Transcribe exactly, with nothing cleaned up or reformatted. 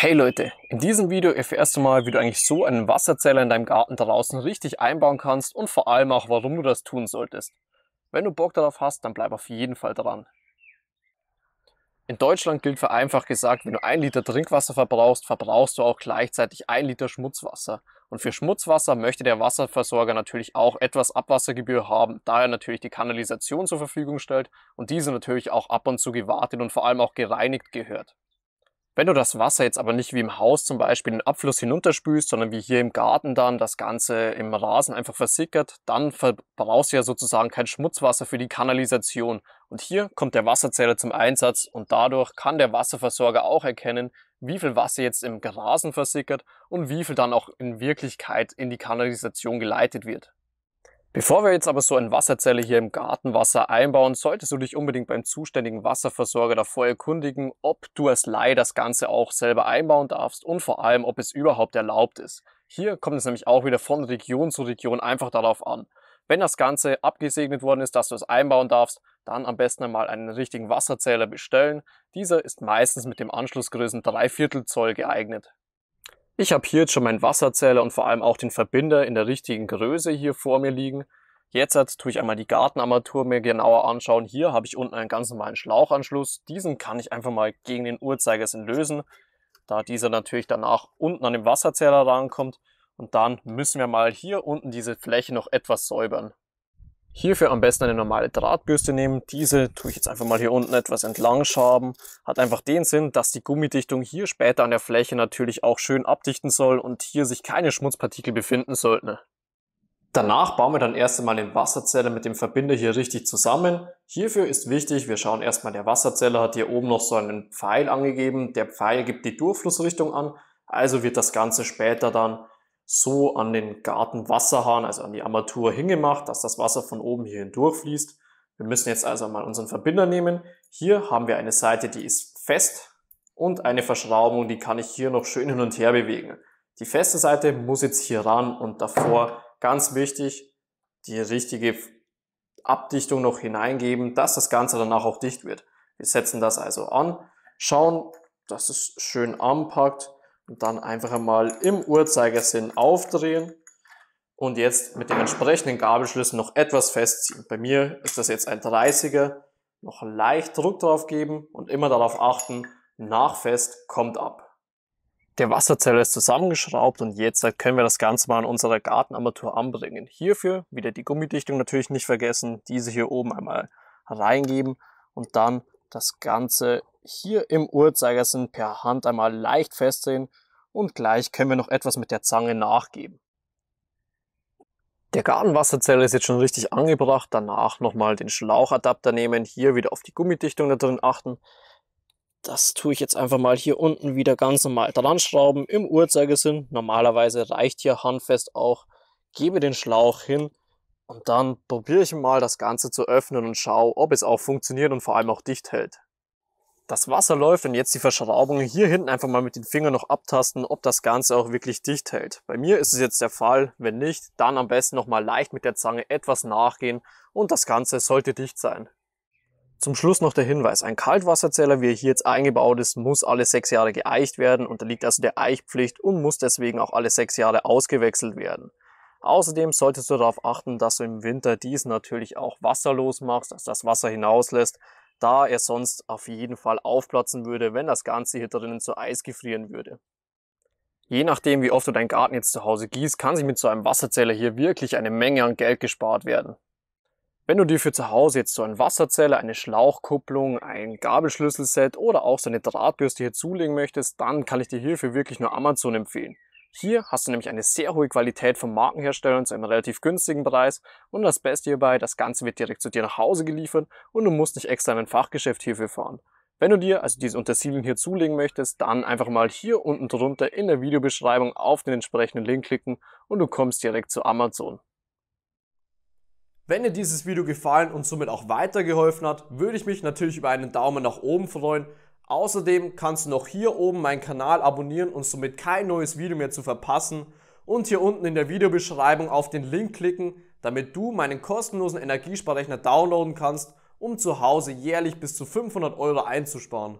Hey Leute, in diesem Video erfährst du mal, wie du eigentlich so einen Wasserzähler in deinem Garten draußen richtig einbauen kannst und vor allem auch, warum du das tun solltest. Wenn du Bock darauf hast, dann bleib auf jeden Fall dran. In Deutschland gilt vereinfacht gesagt, wenn du ein Liter Trinkwasser verbrauchst, verbrauchst du auch gleichzeitig ein Liter Schmutzwasser. Und für Schmutzwasser möchte der Wasserversorger natürlich auch etwas Abwassergebühr haben, da er natürlich die Kanalisation zur Verfügung stellt und diese natürlich auch ab und zu gewartet und vor allem auch gereinigt gehört. Wenn du das Wasser jetzt aber nicht wie im Haus zum Beispiel in den Abfluss hinunterspülst, sondern wie hier im Garten dann das Ganze im Rasen einfach versickert, dann verbrauchst du ja sozusagen kein Schmutzwasser für die Kanalisation. Und hier kommt der Wasserzähler zum Einsatz und dadurch kann der Wasserversorger auch erkennen, wie viel Wasser jetzt im Rasen versickert und wie viel dann auch in Wirklichkeit in die Kanalisation geleitet wird. Bevor wir jetzt aber so einen Wasserzähler hier im Gartenwasser einbauen, solltest du dich unbedingt beim zuständigen Wasserversorger davor erkundigen, ob du als Laie das Ganze auch selber einbauen darfst und vor allem, ob es überhaupt erlaubt ist. Hier kommt es nämlich auch wieder von Region zu Region einfach darauf an. Wenn das Ganze abgesegnet worden ist, dass du es einbauen darfst, dann am besten einmal einen richtigen Wasserzähler bestellen. Dieser ist meistens mit dem Anschlussgrößen drei Viertel Zoll geeignet. Ich habe hier jetzt schon meinen Wasserzähler und vor allem auch den Verbinder in der richtigen Größe hier vor mir liegen. Jetzt tue ich einmal die Gartenarmatur mir genauer anschauen. Hier habe ich unten einen ganz normalen Schlauchanschluss. Diesen kann ich einfach mal gegen den Uhrzeigersinn lösen, da dieser natürlich danach unten an den Wasserzähler rankommt. Und dann müssen wir mal hier unten diese Fläche noch etwas säubern. Hierfür am besten eine normale Drahtbürste nehmen. Diese tue ich jetzt einfach mal hier unten etwas entlang schaben. Hat einfach den Sinn, dass die Gummidichtung hier später an der Fläche natürlich auch schön abdichten soll und hier sich keine Schmutzpartikel befinden sollten. Danach bauen wir dann erst einmal den Wasserzähler mit dem Verbinder hier richtig zusammen. Hierfür ist wichtig, wir schauen erstmal, der Wasserzähler hat hier oben noch so einen Pfeil angegeben. Der Pfeil gibt die Durchflussrichtung an, also wird das Ganze später dann so an den Gartenwasserhahn, also an die Armatur hingemacht, dass das Wasser von oben hier hindurch fließt. Wir müssen jetzt also mal unseren Verbinder nehmen. Hier haben wir eine Seite, die ist fest und eine Verschraubung, die kann ich hier noch schön hin und her bewegen. Die feste Seite muss jetzt hier ran und davor, ganz wichtig, die richtige Abdichtung noch hineingeben, dass das Ganze danach auch dicht wird. Wir setzen das also an, schauen, dass es schön anpackt. Und dann einfach einmal im Uhrzeigersinn aufdrehen und jetzt mit dem entsprechenden Gabelschlüssel noch etwas festziehen. Bei mir ist das jetzt ein dreißiger, noch leicht Druck drauf geben und immer darauf achten, nach fest kommt ab. Der Wasserzähler ist zusammengeschraubt und jetzt können wir das Ganze mal an unserer Gartenarmatur anbringen. Hierfür wieder die Gummidichtung natürlich nicht vergessen, diese hier oben einmal reingeben und dann das Ganze hier im Uhrzeigersinn per Hand einmal leicht festziehen und gleich können wir noch etwas mit der Zange nachgeben. Der Gartenwasserzähler ist jetzt schon richtig angebracht, danach nochmal den Schlauchadapter nehmen, hier wieder auf die Gummidichtung da drin achten. Das tue ich jetzt einfach mal hier unten wieder ganz normal dran schrauben im Uhrzeigersinn. Normalerweise reicht hier handfest auch, gebe den Schlauch hin und dann probiere ich mal das Ganze zu öffnen und schaue, ob es auch funktioniert und vor allem auch dicht hält. Das Wasser läuft und jetzt die Verschraubung hier hinten einfach mal mit den Fingern noch abtasten, ob das Ganze auch wirklich dicht hält. Bei mir ist es jetzt der Fall, wenn nicht, dann am besten nochmal leicht mit der Zange etwas nachgehen und das Ganze sollte dicht sein. Zum Schluss noch der Hinweis, ein Kaltwasserzähler, wie er hier jetzt eingebaut ist, muss alle sechs Jahre geeicht werden, unterliegt also der Eichpflicht und muss deswegen auch alle sechs Jahre ausgewechselt werden. Außerdem solltest du darauf achten, dass du im Winter diesen natürlich auch wasserlos machst, dass das Wasser hinauslässt, da er sonst auf jeden Fall aufplatzen würde, wenn das Ganze hier drinnen zu Eis gefrieren würde. Je nachdem, wie oft du deinen Garten jetzt zu Hause gießt, kann sich mit so einem Wasserzähler hier wirklich eine Menge an Geld gespart werden. Wenn du dir für zu Hause jetzt so einen Wasserzähler, eine Schlauchkupplung, ein Gabelschlüsselset oder auch so eine Drahtbürste hier zulegen möchtest, dann kann ich dir hierfür wirklich nur Amazon empfehlen. Hier hast du nämlich eine sehr hohe Qualität von Markenherstellern zu einem relativ günstigen Preis und das Beste hierbei, das Ganze wird direkt zu dir nach Hause geliefert und du musst nicht extra in ein Fachgeschäft hierfür fahren. Wenn du dir also diese Utensilien hier zulegen möchtest, dann einfach mal hier unten drunter in der Videobeschreibung auf den entsprechenden Link klicken und du kommst direkt zu Amazon. Wenn dir dieses Video gefallen und somit auch weitergeholfen hat, würde ich mich natürlich über einen Daumen nach oben freuen. Außerdem kannst du noch hier oben meinen Kanal abonnieren und somit kein neues Video mehr zu verpassen und hier unten in der Videobeschreibung auf den Link klicken, damit du meinen kostenlosen Energiesparrechner downloaden kannst, um zu Hause jährlich bis zu fünfhundert Euro einzusparen.